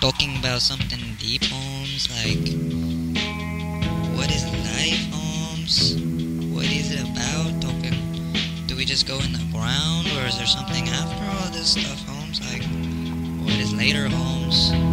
Talking about something deep, Holmes, like, what is life, Holmes? What is it about? Okay. Do we just go in the ground, or is there something after all this stuff, Holmes? Like, what is later, Holmes?